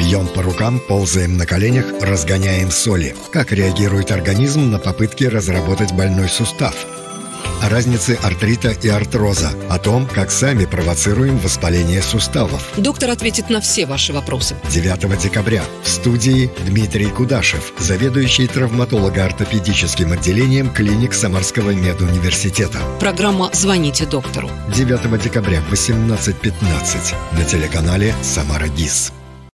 Бьем по рукам, ползаем на коленях, разгоняем соли. Как реагирует организм на попытки разработать больной сустав? О разнице артрита и артроза, о том, как сами провоцируем воспаление суставов. Доктор ответит на все ваши вопросы. 9 декабря в студии Дмитрий Кудашев, заведующий травматолого-ортопедическим отделением клиник Самарского медуниверситета. Программа «Звоните доктору». 9 декабря в 18:15 на телеканале «Самара-ГИС».